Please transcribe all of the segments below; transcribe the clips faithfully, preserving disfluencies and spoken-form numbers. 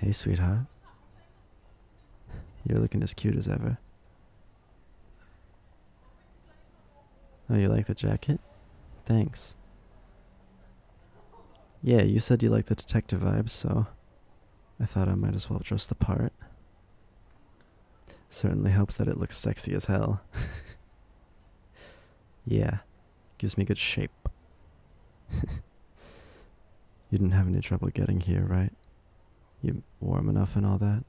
Hey, sweetheart. You're looking as cute as ever. Oh, you like the jacket? Thanks. Yeah, you said you like the detective vibes, so I thought I might as well dress the part. Certainly helps that it looks sexy as hell. Yeah, gives me good shape. You didn't have any trouble getting here, right? You warm enough and all that?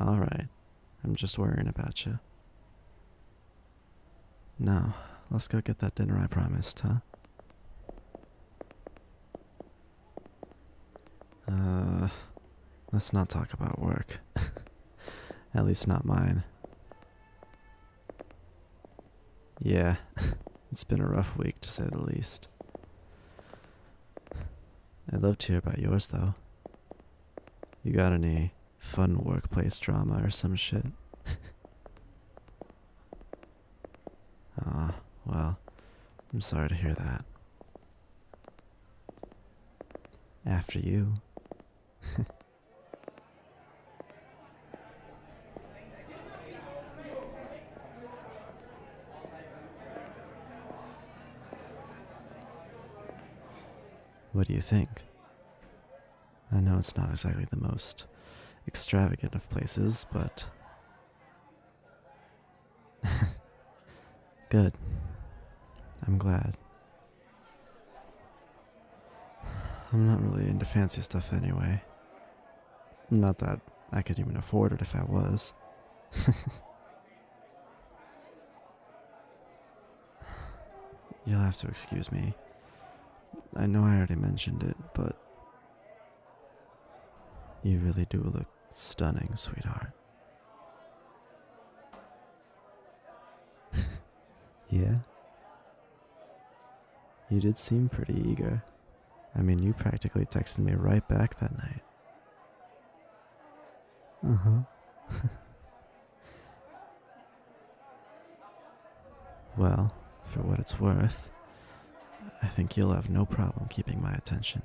Alright, I'm just worrying about you. Now, let's go get that dinner I promised, huh? Uh, let's not talk about work. At least not mine. Yeah, it's been a rough week to say the least. I'd love to hear about yours, though. You got any fun workplace drama or some shit? Ah, well, I'm sorry to hear that. After you. What do you think? I know it's not exactly the most extravagant of places, but... Good. I'm glad. I'm not really into fancy stuff anyway. Not that I could even afford it if I was. You'll have to excuse me. I know I already mentioned it, but you really do look stunning, sweetheart. Yeah? You did seem pretty eager. I mean, you practically texted me right back that night. Uh-huh. Well, for what it's worth, I think you'll have no problem keeping my attention.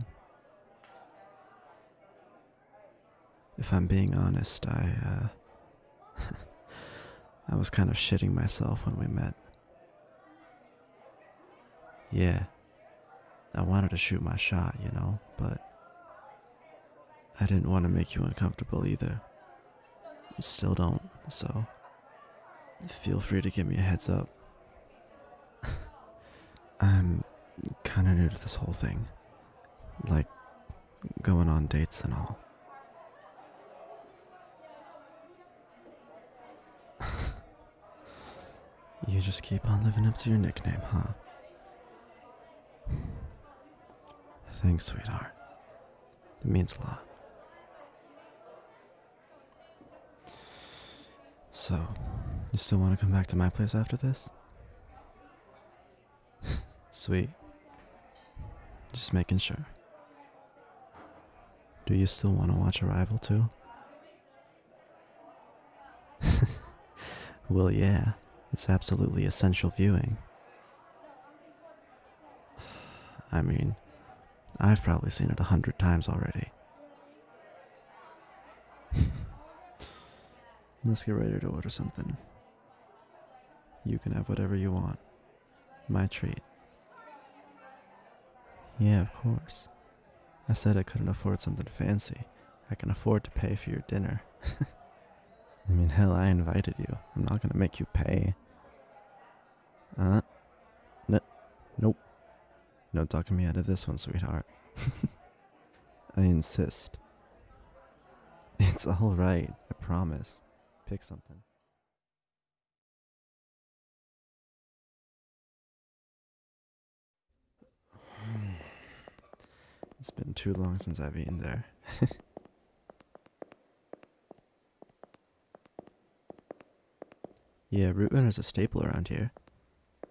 If I'm being honest, I, uh... I was kind of shitting myself when we met. Yeah, I wanted to shoot my shot, you know, but I didn't want to make you uncomfortable either. Still don't, so feel free to give me a heads up. I'm kind of new to this whole thing, like going on dates and all. You just keep on living up to your nickname, huh? Thanks, sweetheart. It means a lot. So, you still want to come back to my place after this? Sweet. Just making sure. Do you still want to watch Arrival too? Well, yeah. It's absolutely essential viewing. I mean, I've probably seen it a hundred times already. Let's get ready to order something. You can have whatever you want. My treat. Yeah, of course. I said I couldn't afford something fancy. I can afford to pay for your dinner. I mean, hell, I invited you. I'm not gonna make you pay. Uh, no, nope. No talking me out of this one, sweetheart. I insist. It's alright, I promise. Pick something. It's been too long since I've eaten there. Yeah, Root Runner's a staple around here.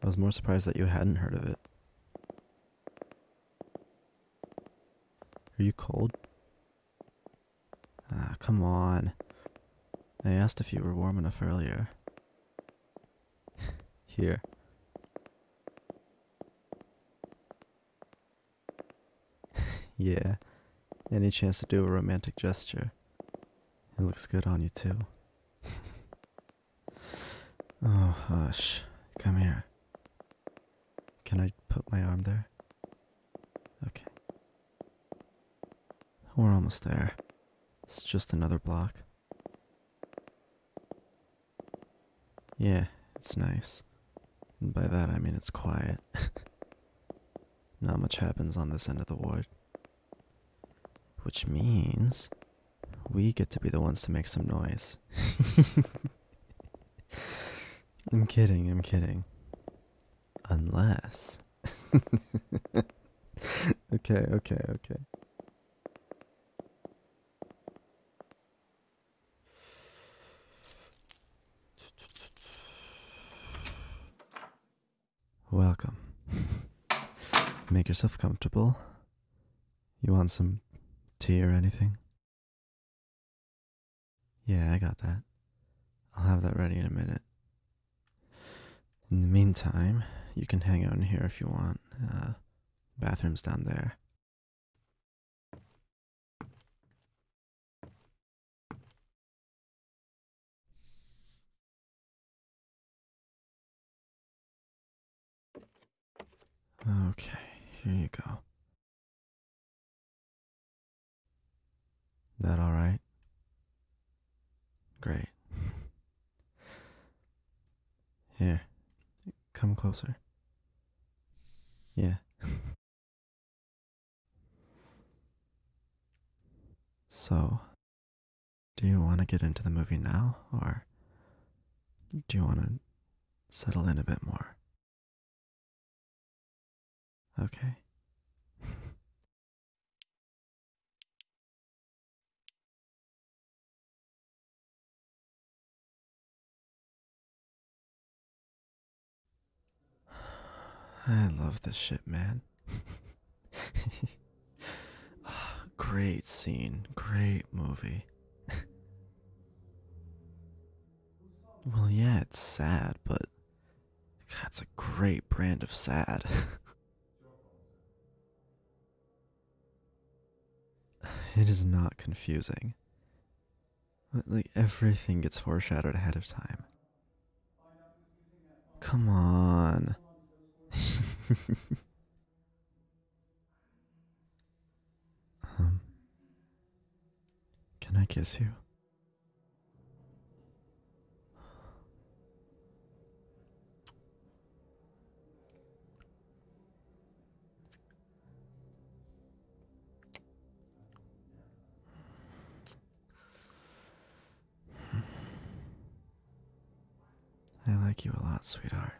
I was more surprised that you hadn't heard of it. Are you cold? Ah, come on. I asked if you were warm enough earlier. Here. Yeah. Any chance to do a romantic gesture? It looks good on you too. Oh, hush. Come here. Can I put my arm there? Okay. We're almost there. It's just another block. Yeah, it's nice. And by that I mean it's quiet. Not much happens on this end of the ward. Which means we get to be the ones to make some noise. I'm kidding, I'm kidding. Unless... okay, okay, okay. Welcome. Make yourself comfortable. You want some tea or anything? Yeah, I got that. I'll have that ready in a minute. In the meantime, you can hang out in here if you want. Uh, bathroom's down there. Okay, here you go. That all right? Great. Here, come closer. Yeah. So, do you want to get into the movie now, or do you want to settle in a bit more? Okay. I love this shit, man. Oh, great scene, great movie. Well, yeah, it's sad, but God, it's a great brand of sad. It is not confusing. Like, everything gets foreshadowed ahead of time. Come on. um, can I kiss you? I like you a lot, sweetheart.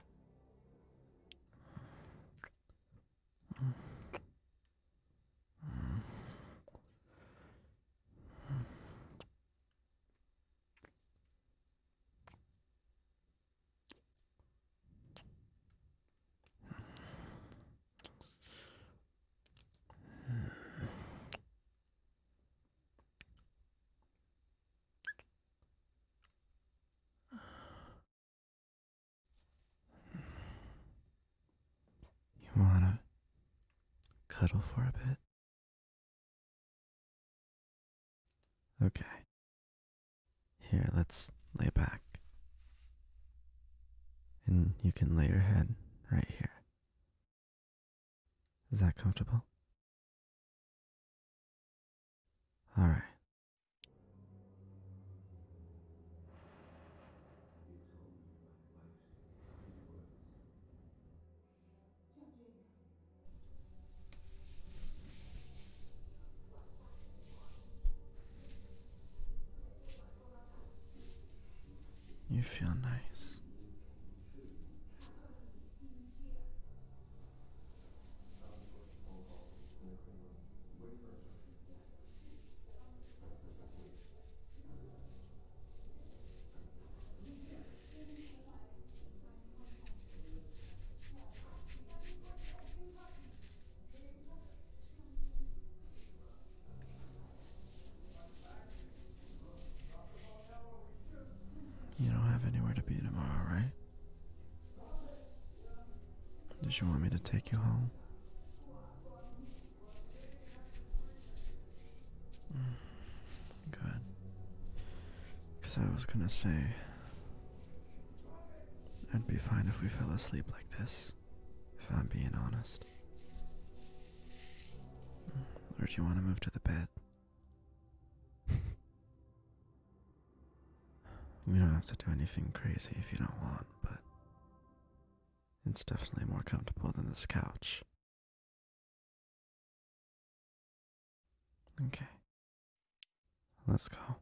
Wanna cuddle for a bit? Okay. Here, let's lay back. And you can lay your head right here. Is that comfortable? All right. You feel nice. Did you want me to take you home? guess I was gonna say I'd be fine if we fell asleep like this, if I'm being honest. Or do you want to move to the bed? We don't have to do anything crazy if you don't want, but it's definitely more comfortable than this couch. Okay. Let's go.